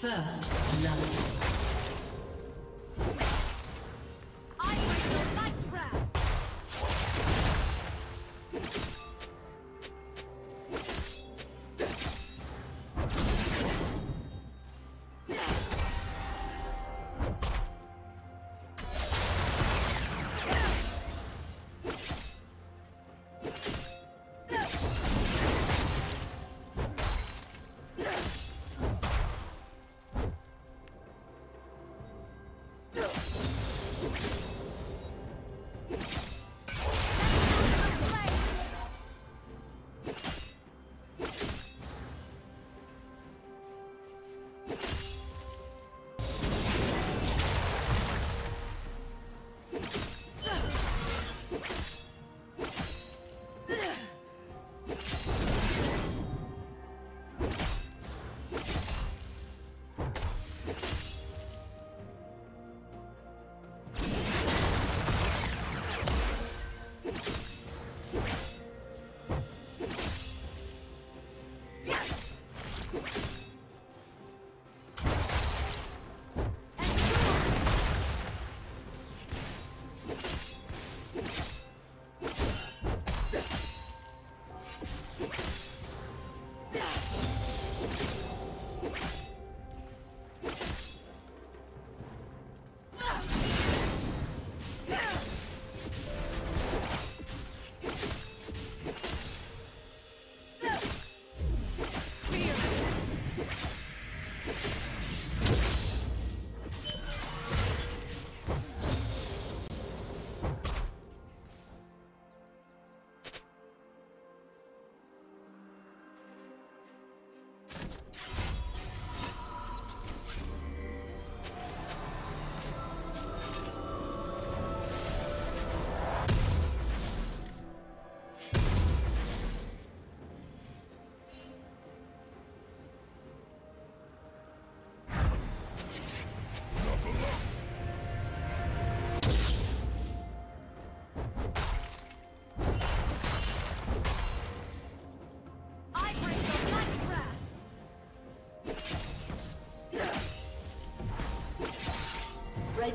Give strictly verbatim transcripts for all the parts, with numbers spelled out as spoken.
First love. Red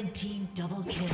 Red team double kill.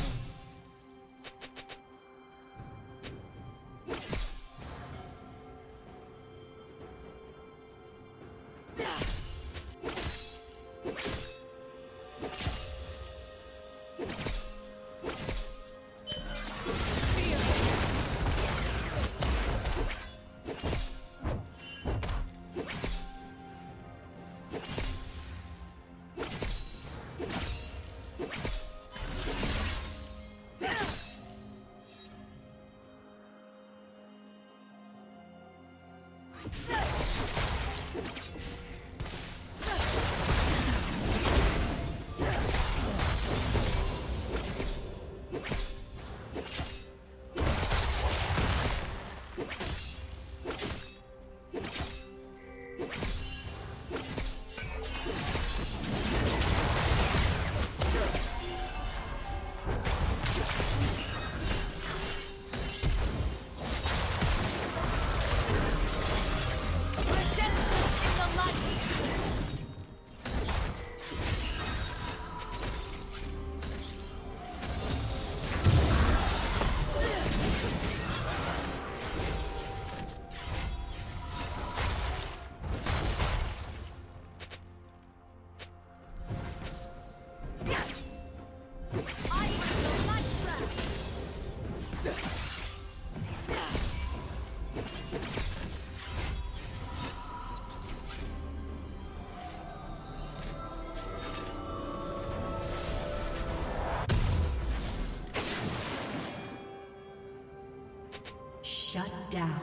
Shut down.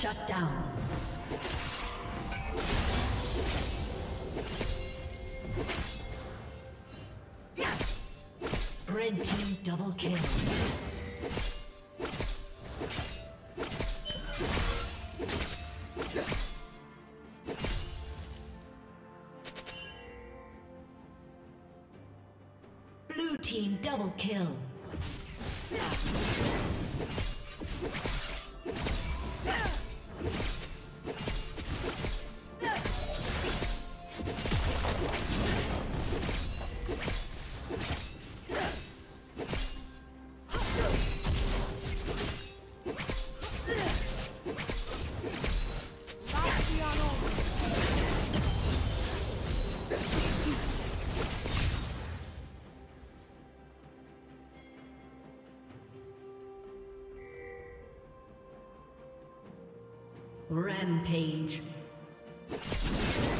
Shut down. Red team double kill. Blue team double kill. Rampage. Let's go.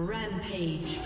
Rampage.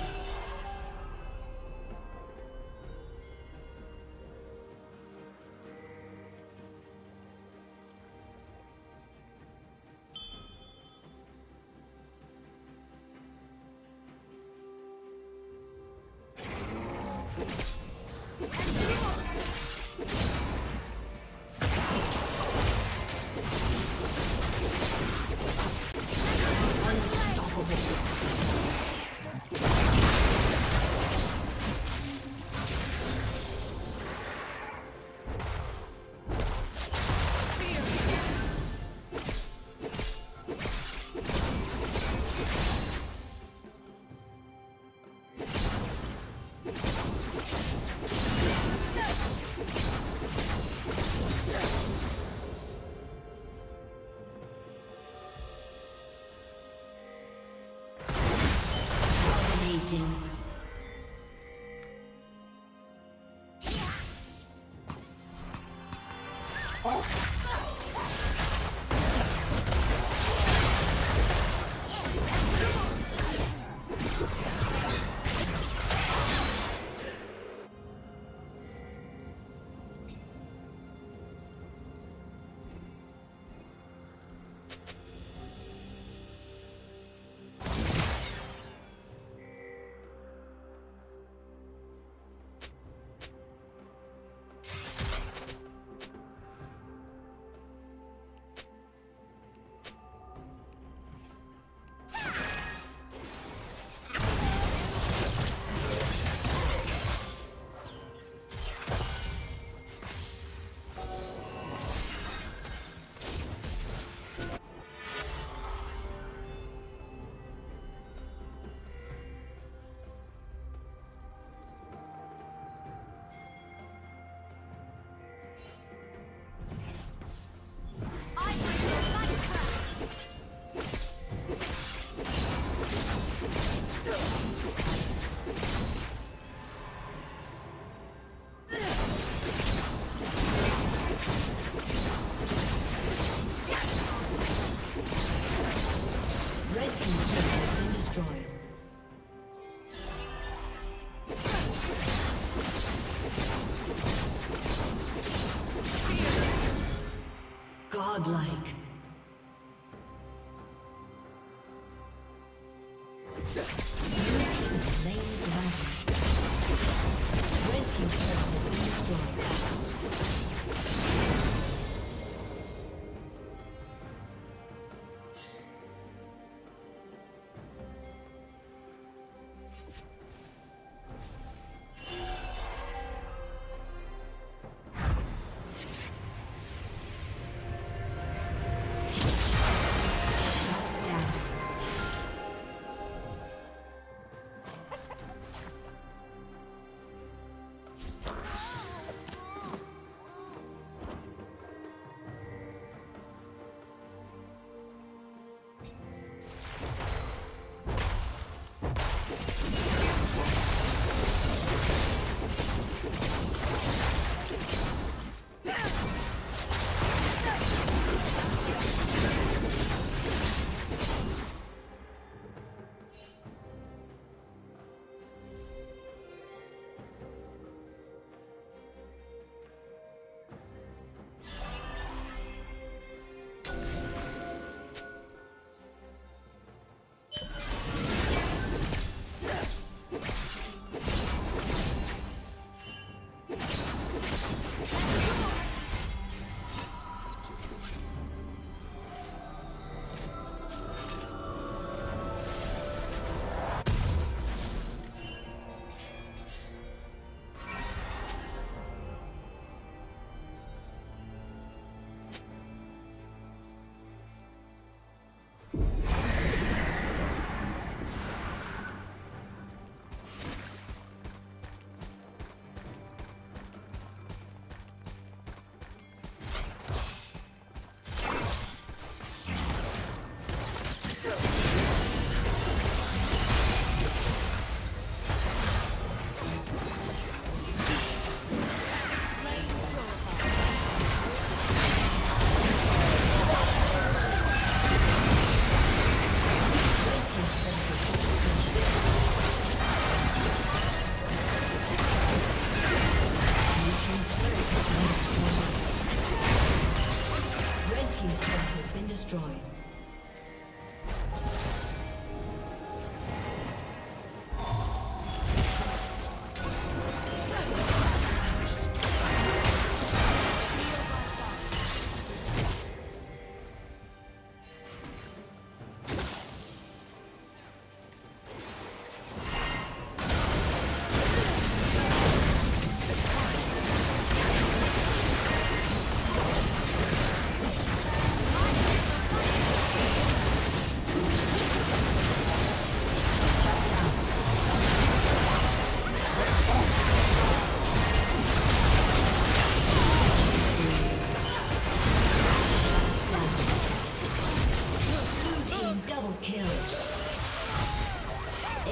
Godlike.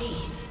Ace.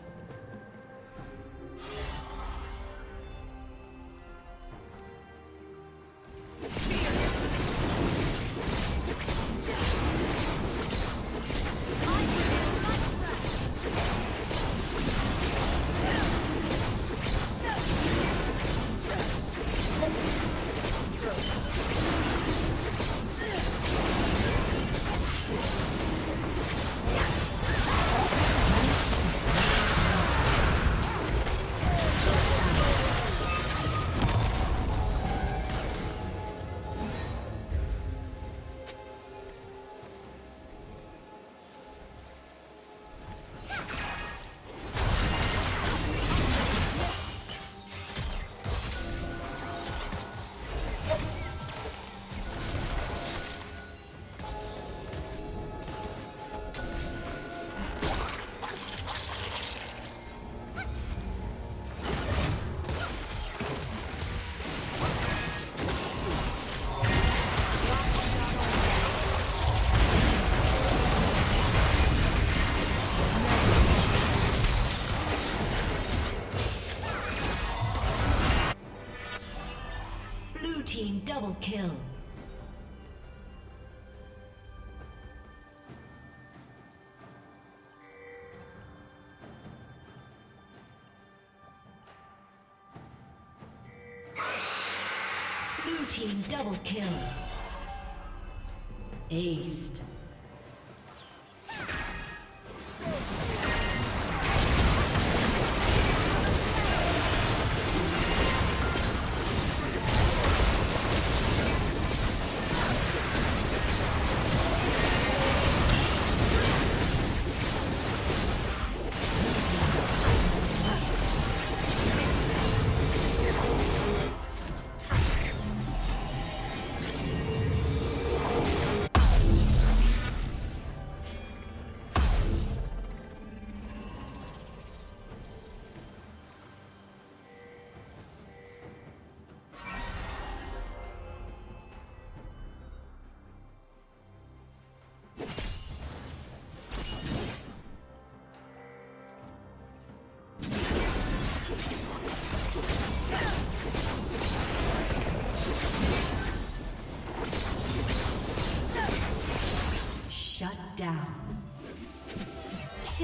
Double kill. Blue team double kill. Aced. Down.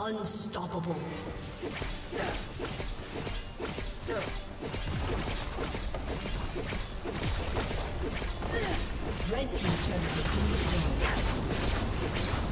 Unstoppable. Red team's turret has been destroyed.